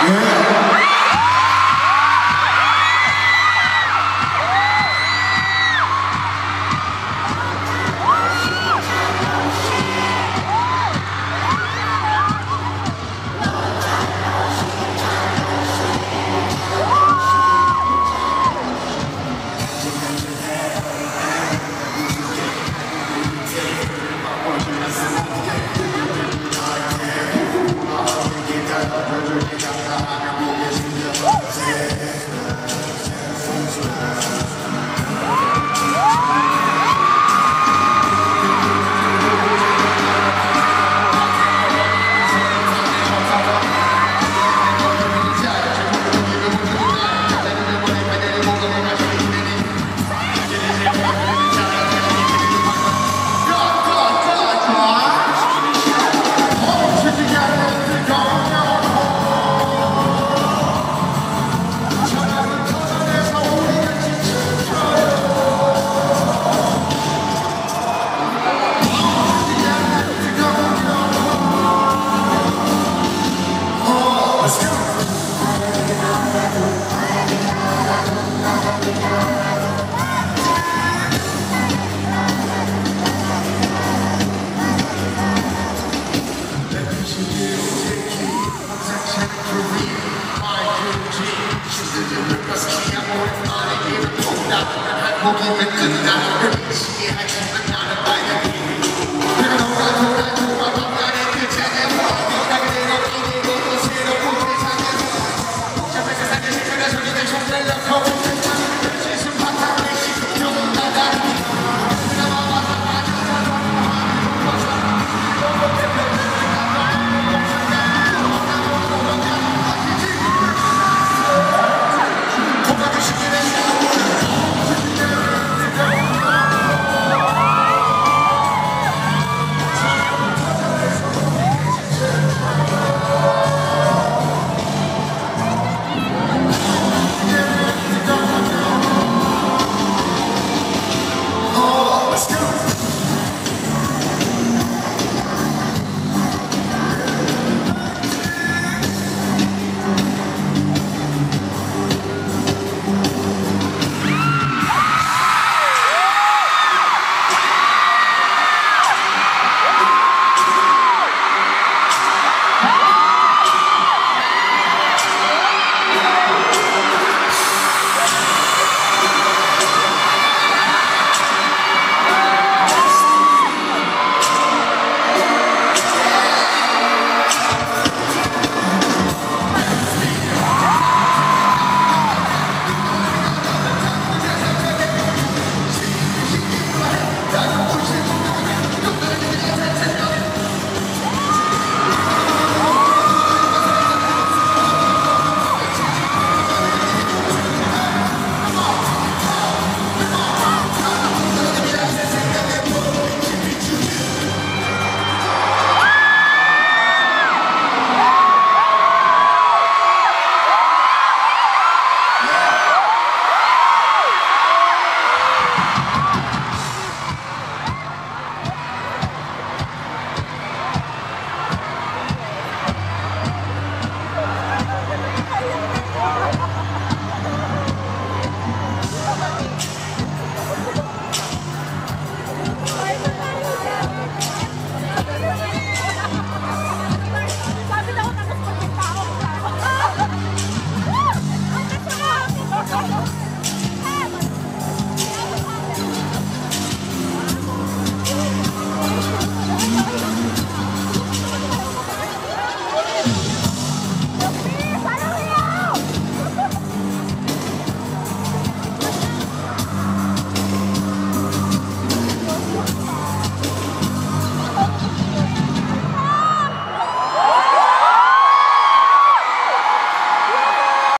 We'll give it to that.